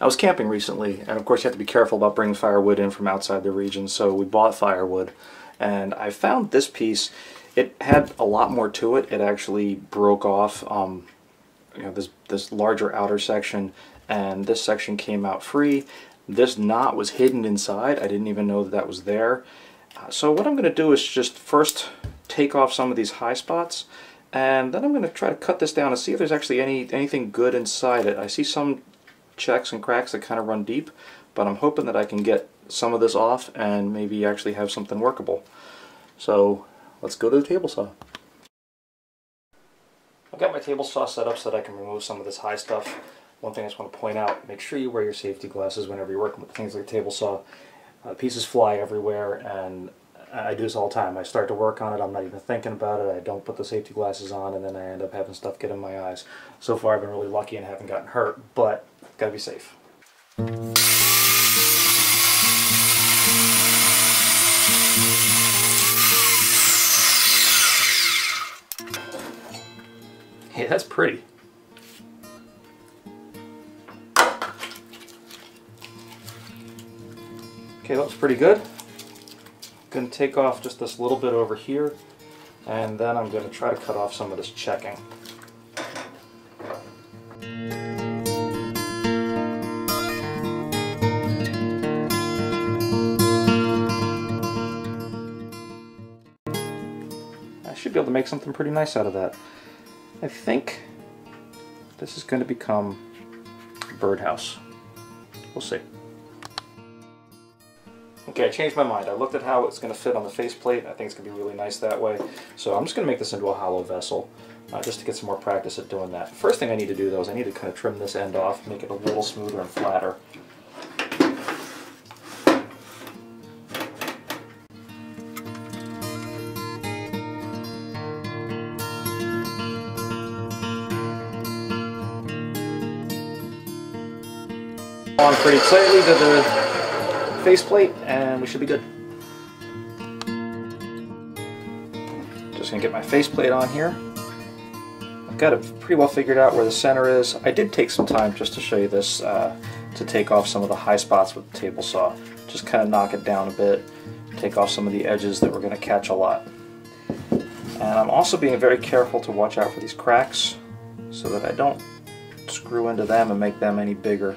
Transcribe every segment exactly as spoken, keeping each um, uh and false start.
I was camping recently, and of course you have to be careful about bringing firewood in from outside the region, so we bought firewood, and I found this piece. It had a lot more to it. It actually broke off um, you know, this, this larger outer section, and this section came out free. This knot was hidden inside. I didn't even know that that was there. Uh, so what I'm going to do is just first take off some of these high spots, and then I'm going to try to cut this down and see if there's actually any anything good inside it. I see some checks and cracks that kind of run deep, but I'm hoping that I can get some of this off and maybe actually have something workable. So let's go to the table saw. I've got my table saw set up so that I can remove some of this high stuff. One thing I just want to point out, make sure you wear your safety glasses whenever you're working with things like a table saw. Uh, pieces fly everywhere, and I do this all the time. I start to work on it, I'm not even thinking about it, I don't put the safety glasses on, and then I end up having stuff get in my eyes. So far I've been really lucky and haven't gotten hurt, but gotta be safe. Hey, that's pretty. Okay, that looks pretty good. Gonna take off just this little bit over here, and then I'm gonna try to cut off some of this checking. Be able to make something pretty nice out of that. I think this is going to become a birdhouse. We'll see. Okay, I changed my mind. I looked at how it's going to fit on the faceplate. I think it's going to be really nice that way. So I'm just going to make this into a hollow vessel uh, just to get some more practice at doing that. First thing I need to do though is I need to kind of trim this end off, make it a little smoother and flatter. On pretty tightly to the faceplate, and we should be good. Just gonna get my faceplate on here. I've got it pretty well figured out where the center is. I did take some time just to show you this uh, to take off some of the high spots with the table saw. Just kind of knock it down a bit, take off some of the edges that we're gonna catch a lot. And I'm also being very careful to watch out for these cracks so that I don't screw into them and make them any bigger.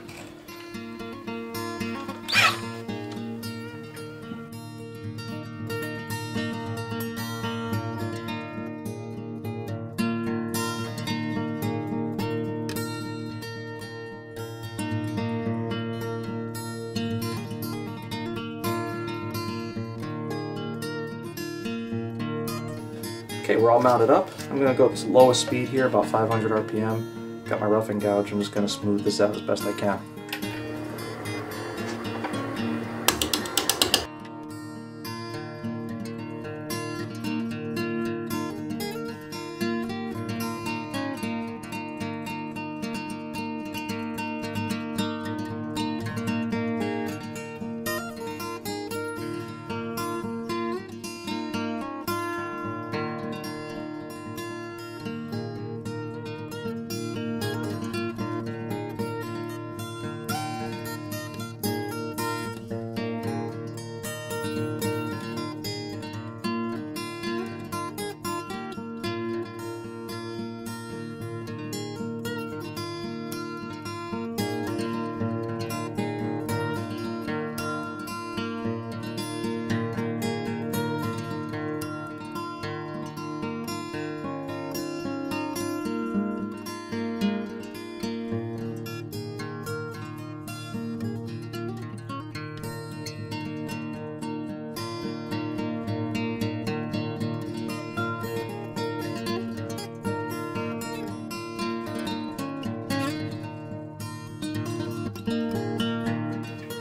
Okay, we're all mounted up. I'm going to go at the lowest speed here, about five hundred R P M. Got my roughing gouge. I'm just going to smooth this out as best I can.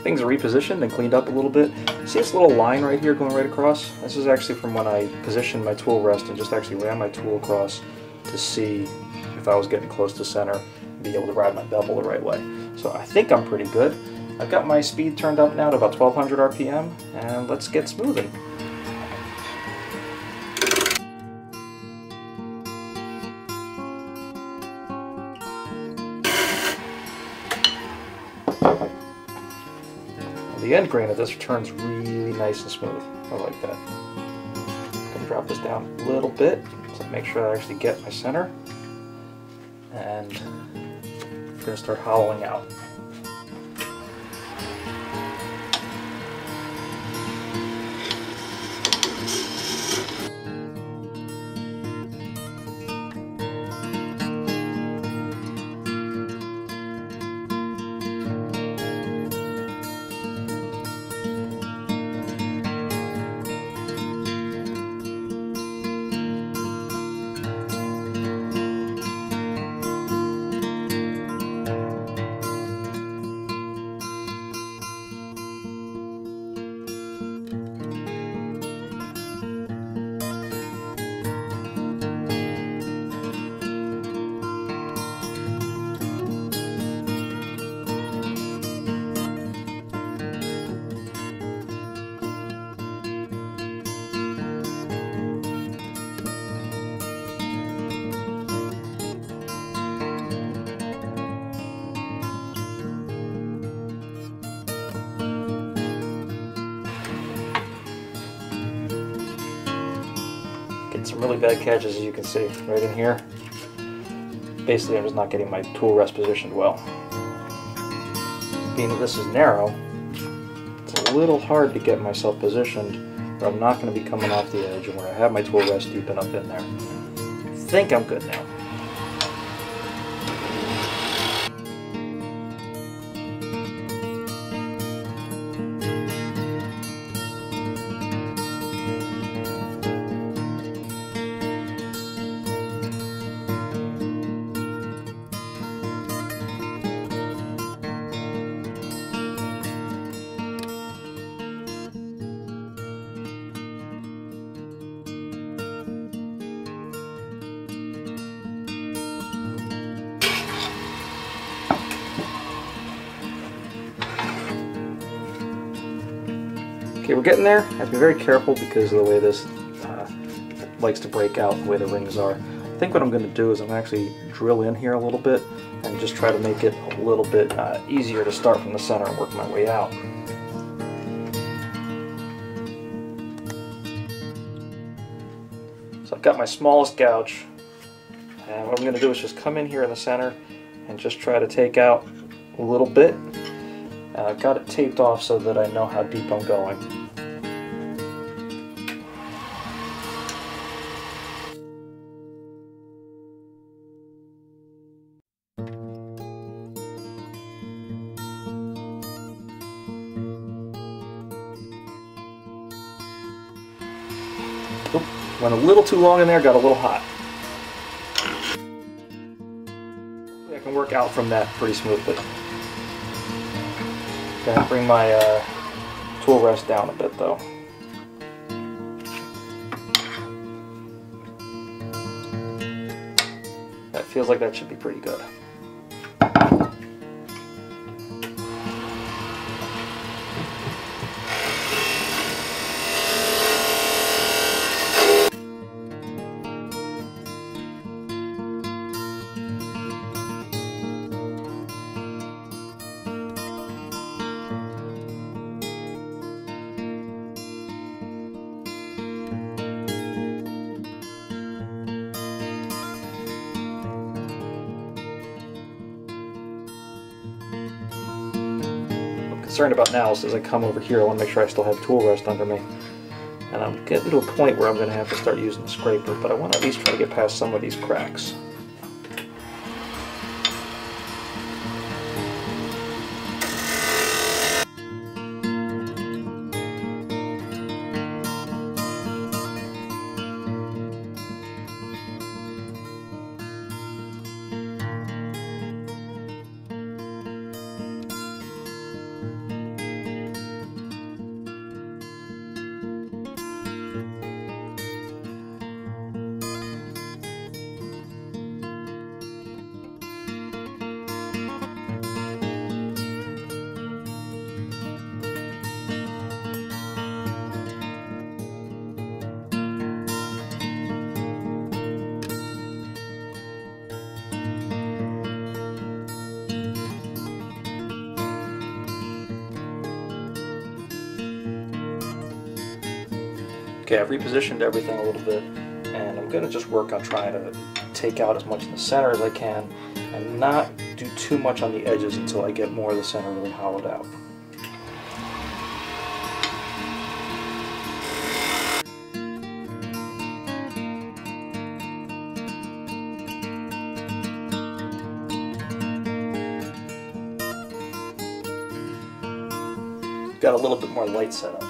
Things are repositioned and cleaned up a little bit. See this little line right here going right across? This is actually from when I positioned my tool rest and just actually ran my tool across to see if I was getting close to center and be able to ride my bevel the right way. So I think I'm pretty good. I've got my speed turned up now to about twelve hundred R P M, and let's get smoothing. the end grain of this turns really nice and smooth. I like that. I'm going to drop this down a little bit to make sure I actually get my center. And I'm going to start hollowing out. Some really bad catches, as you can see right in here. Basically, I'm just not getting my tool rest positioned well. Being that this is narrow, it's a little hard to get myself positioned where I'm not going to be coming off the edge and where I have my tool rest deep enough in there. I think I'm good now. Okay, we're getting there. I have to be very careful because of the way this uh, likes to break out, the way the rings are. I think what I'm going to do is I'm going to actually drill in here a little bit and just try to make it a little bit uh, easier to start from the center and work my way out. So I've got my smallest gouge, and what I'm going to do is just come in here in the center and just try to take out a little bit. Uh, I've got it taped off so that I know how deep I'm going. Oop, went a little too long in there, got a little hot. I can work out from that pretty smoothly. Gonna bring my uh, tool rest down a bit though. That feels like that should be pretty good. Concerned about now is as I come over here, I want to make sure I still have tool rest under me, and I'm getting to a point where I'm going to have to start using the scraper, but I want to at least try to get past some of these cracks. Okay, I've repositioned everything a little bit, and I'm going to just work on trying to take out as much in the center as I can and not do too much on the edges until I get more of the center really hollowed out. Got a little bit more light set up.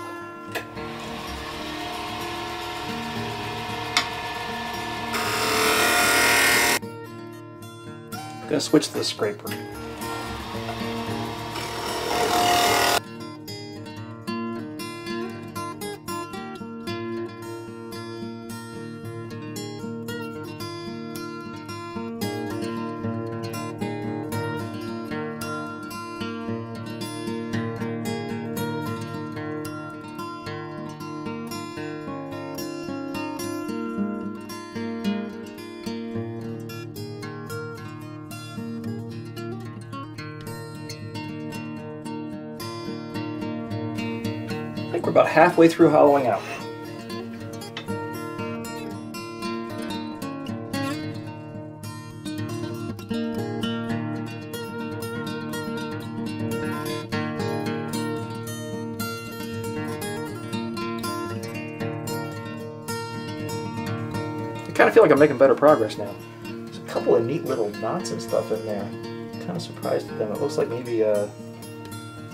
I'm going to switch to the scraper. I think we're about halfway through hollowing out. I kind of feel like I'm making better progress now. There's a couple of neat little knots and stuff in there. I'm kind of surprised at them. It looks like maybe uh,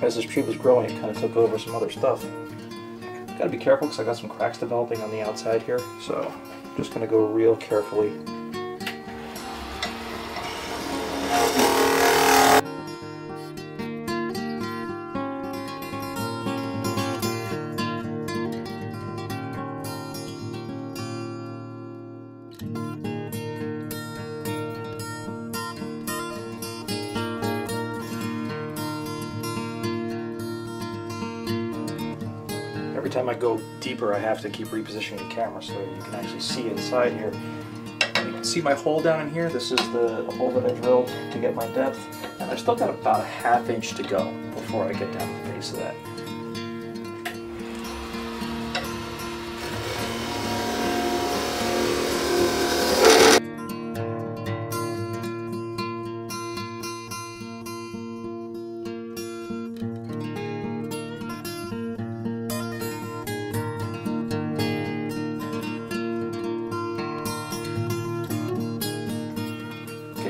as this tree was growing, it kind of took over some other stuff. Gotta be careful because I got some cracks developing on the outside here, so I'm just gonna go real carefully. Every time I go deeper, I have to keep repositioning the camera so you can actually see inside here. You can see my hole down in here. This is the hole that I drilled to get my depth. And I've still got about a half inch to go before I get down to the base of that.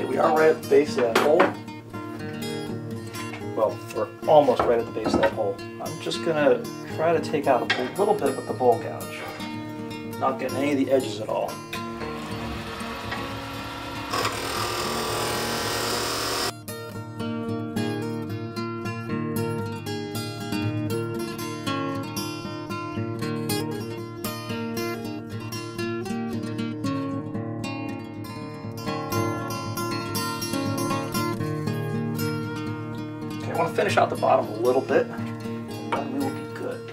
We are right at the base of that hole. Well, we're almost right at the base of that hole. I'm just going to try to take out a little bit with the bowl gouge. Not getting any of the edges at all. I want to finish out the bottom a little bit, and then we will be good.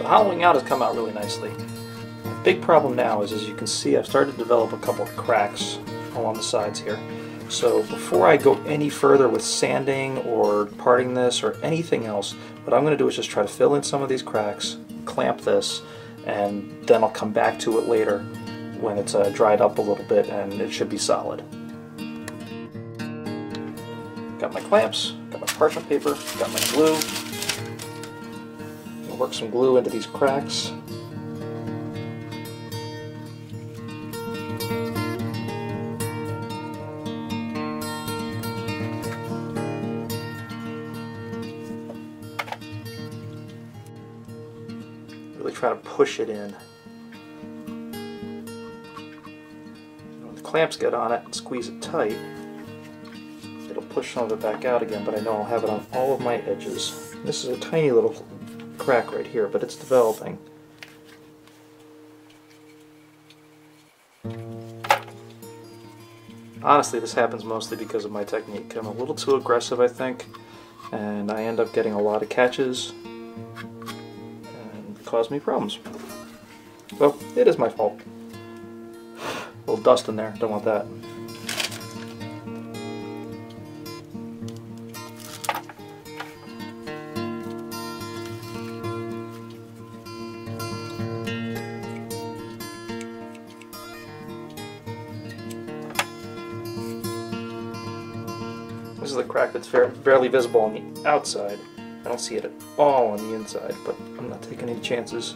The hollowing out has come out really nicely. The big problem now is, as you can see, I've started to develop a couple of cracks along the sides here. So before I go any further with sanding or parting this or anything else, what I'm going to do is just try to fill in some of these cracks, clamp this, and then I'll come back to it later when it's uh, dried up a little bit and it should be solid. Got my clamps, got my parchment paper, got my glue. I'll work some glue into these cracks. Really try to push it in. When the clamps get on it and squeeze it tight, it'll push some of it back out again, but I know I'll have it on all of my edges. This is a tiny little crack right here, but it's developing. Honestly, this happens mostly because of my technique. I'm a little too aggressive, I think, and I end up getting a lot of catches. Cause me problems. So it is my fault. A little dust in there, don't want that. This is the crack that's barely visible on the outside. I don't see it at all on the inside, but I'm not taking any chances.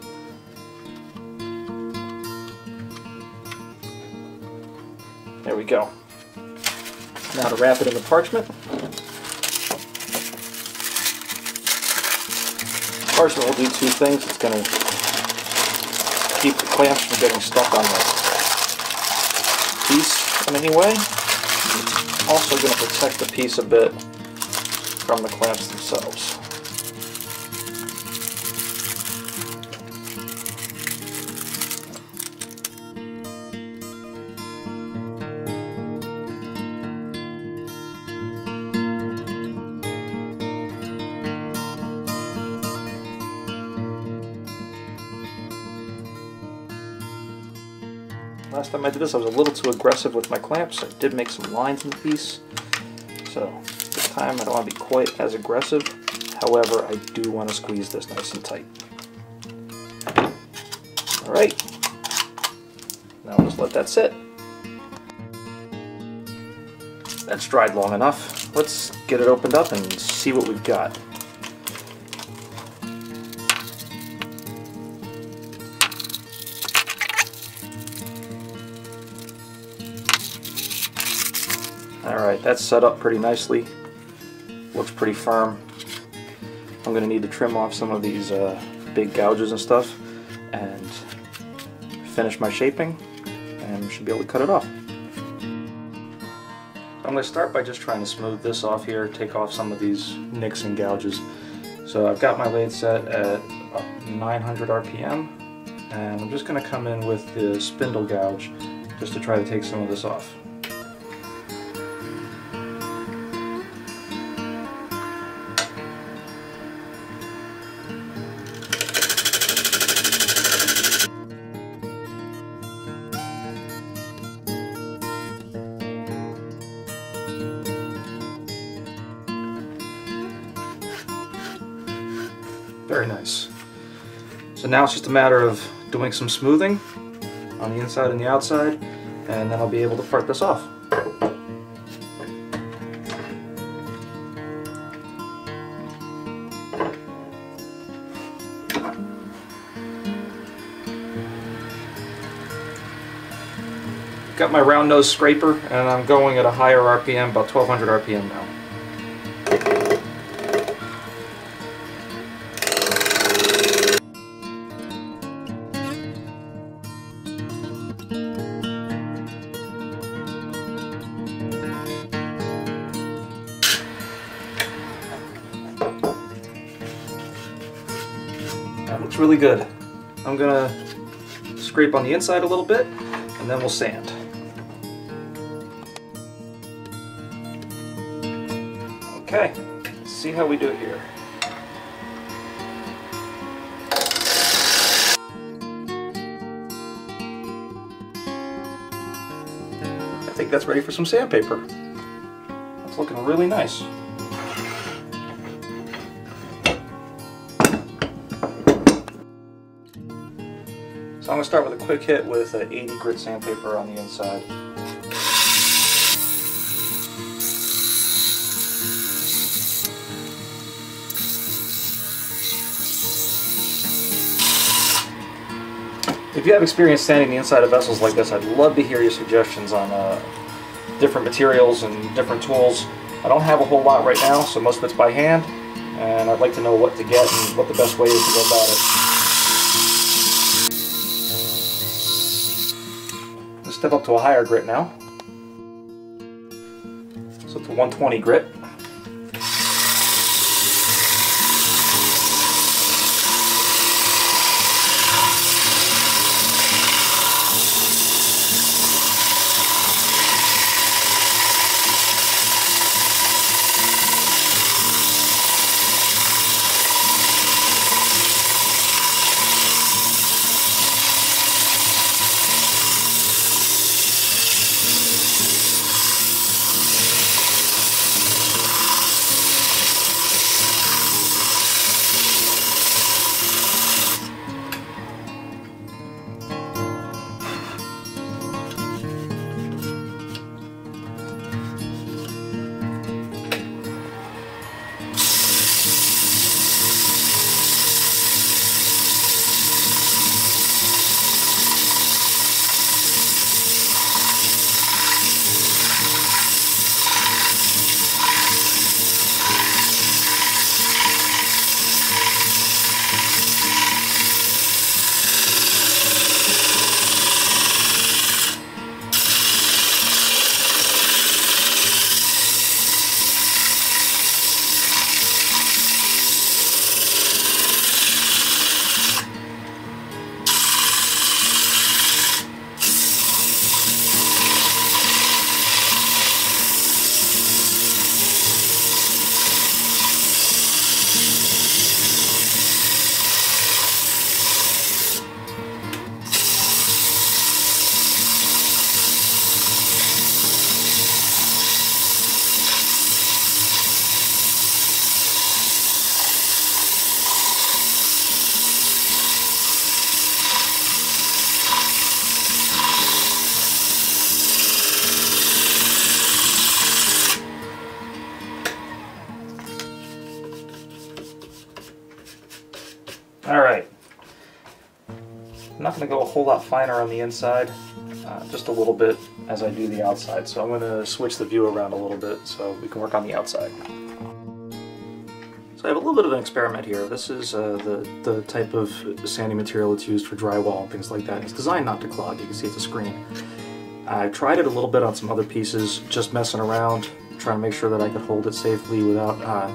There we go. Now to wrap it in the parchment. Parchment will do two things. It's going to keep the clamps from getting stuck on the piece in any way. Also going to protect the piece a bit from the clamps themselves. Last time I did this, I was a little too aggressive with my clamps. I did make some lines in the piece, so this time I don't want to be quite as aggressive. However, I do want to squeeze this nice and tight. All right, now I'll just let that sit. That's dried long enough. Let's get it opened up and see what we've got. Alright, that's set up pretty nicely, looks pretty firm. I'm going to need to trim off some of these uh, big gouges and stuff and finish my shaping, and should be able to cut it off. I'm going to start by just trying to smooth this off here, take off some of these nicks and gouges. So I've got my lathe set at nine hundred R P M, and I'm just going to come in with the spindle gouge just to try to take some of this off. Very nice. So now it's just a matter of doing some smoothing on the inside and the outside, and then I'll be able to part this off. Got my round nose scraper, and I'm going at a higher R P M, about twelve hundred R P M now. That looks really good. I'm gonna scrape on the inside a little bit, and then we'll sand. Okay, let's see how we do it here. I think that's ready for some sandpaper. That's looking really nice. So I'm going to start with a quick hit with uh, eighty grit sandpaper on the inside. If you have experience sanding the inside of vessels like this, I'd love to hear your suggestions on uh, different materials and different tools. I don't have a whole lot right now, so most of it's by hand, and I'd like to know what to get and what the best way is to go about it. Step up to a higher grit now, so to one twenty grit. think it'll hold out finer on the inside, uh, just a little bit as I do the outside. So I'm going to switch the view around a little bit so we can work on the outside. So I have a little bit of an experiment here. This is uh, the, the type of sandy material that's used for drywall and things like that. It's designed not to clog. You can see it's a screen. I tried it a little bit on some other pieces, just messing around, trying to make sure that I could hold it safely without uh,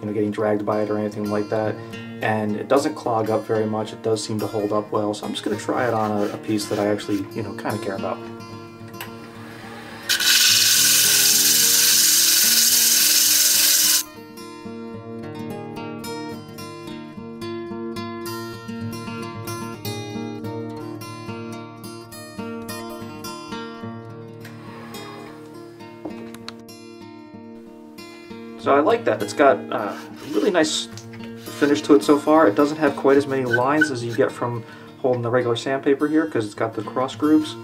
you know, getting dragged by it or anything like that. And it doesn't clog up very much. It does seem to hold up well, so I'm just going to try it on a, a piece that I actually, you know, kind of care about. So I like that. It's got uh, a really nice finish to it so far. It doesn't have quite as many lines as you get from holding the regular sandpaper here because it's got the cross grooves.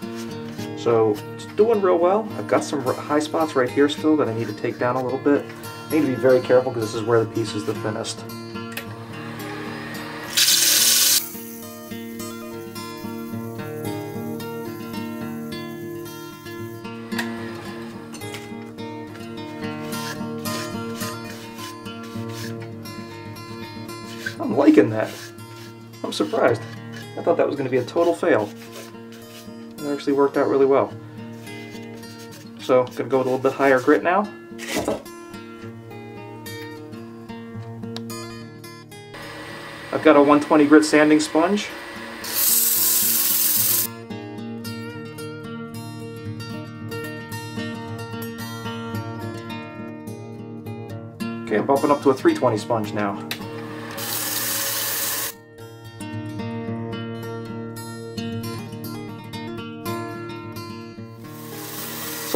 So it's doing real well. I've got some high spots right here still that I need to take down a little bit. I need to be very careful because this is where the piece is the thinnest. I'm liking that. I'm surprised. I thought that was going to be a total fail. It actually worked out really well. So I'm going to go with a little bit higher grit now. I've got a one twenty grit sanding sponge. Okay, I'm bumping up to a three twenty sponge now.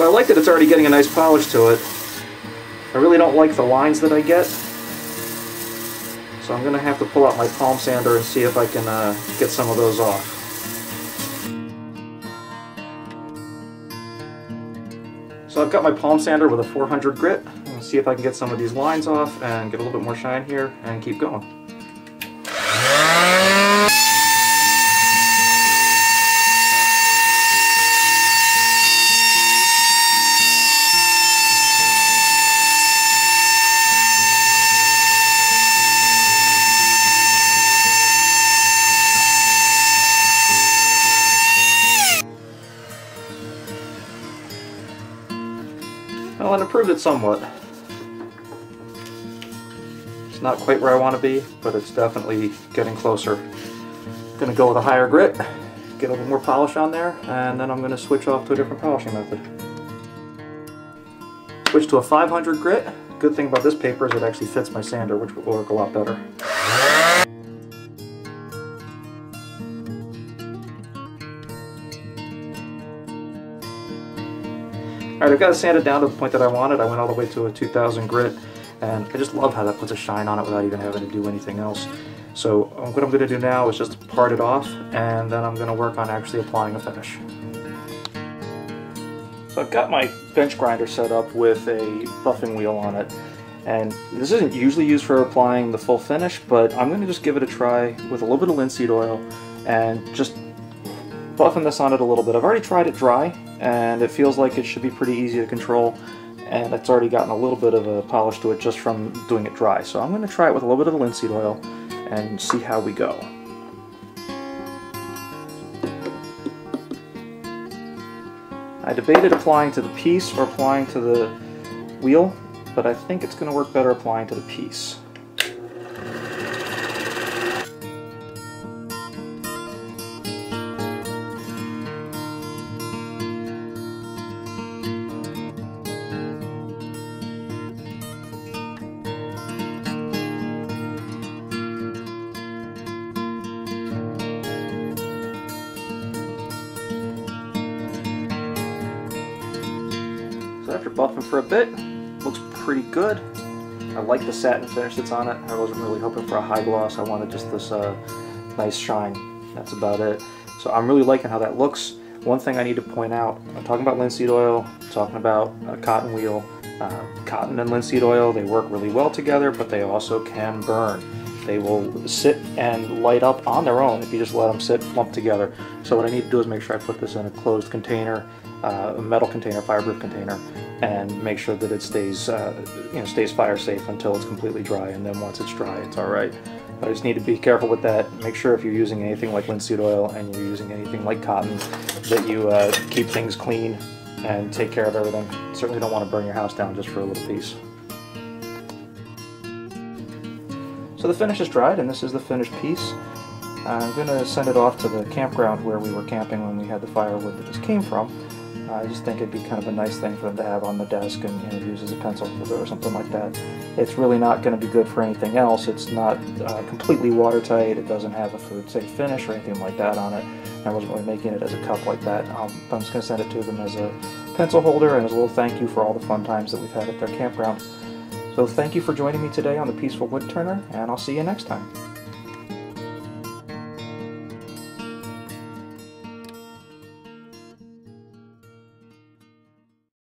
So I like that it's already getting a nice polish to it. I really don't like the lines that I get, so I'm going to have to pull out my palm sander and see if I can uh, get some of those off. So I've got my palm sander with a four hundred grit. I'm going to see if I can get some of these lines off and get a little bit more shine here and keep going. Well, it improved it somewhat. It's not quite where I want to be, but it's definitely getting closer. I'm going to go with a higher grit, get a little more polish on there, and then I'm going to switch off to a different polishing method. Switch to a five hundred grit. Good thing about this paper is it actually fits my sander, which will work a lot better. Alright, I've got it sanded down to the point that I wanted. I went all the way to a two thousand grit, and I just love how that puts a shine on it without even having to do anything else. So what I'm going to do now is just part it off, and then I'm going to work on actually applying a finish. So I've got my bench grinder set up with a buffing wheel on it, and this isn't usually used for applying the full finish, but I'm going to just give it a try with a little bit of linseed oil and just buffing this on it a little bit. I've already tried it dry, and it feels like it should be pretty easy to control, and it's already gotten a little bit of a polish to it just from doing it dry. So I'm going to try it with a little bit of linseed oil and see how we go. I debated applying to the piece or applying to the wheel, but I think it's going to work better applying to the piece. After buffing for a bit, looks pretty good. I like the satin finish that's on it. I wasn't really hoping for a high gloss. I wanted just this uh, nice shine. That's about it. So I'm really liking how that looks. One thing I need to point out, I'm talking about linseed oil, I'm talking about a cotton wheel. Uh, cotton and linseed oil, they work really well together, but they also can burn. They will sit and light up on their own if you just let them sit lumped together. So what I need to do is make sure I put this in a closed container, uh, a metal container, fireproof container, and make sure that it stays, uh, you know, stays fire safe until it's completely dry. And then once it's dry, it's all right. But I just need to be careful with that. Make sure if you're using anything like linseed oil and you're using anything like cotton, that you uh, keep things clean and take care of everything. Certainly don't want to burn your house down just for a little piece. So the finish is dried, and this is the finished piece. I'm going to send it off to the campground where we were camping when we had the firewood that this came from. Uh, I just think it'd be kind of a nice thing for them to have on the desk and, and use as a pencil or something like that. It's really not going to be good for anything else. It's not uh, completely watertight. It doesn't have a food safe finish or anything like that on it. I wasn't really making it as a cup like that. Um, I'm just going to send it to them as a pencil holder and as a little thank you for all the fun times that we've had at their campground. So thank you for joining me today on the Peaceful Woodturner, and I'll see you next time.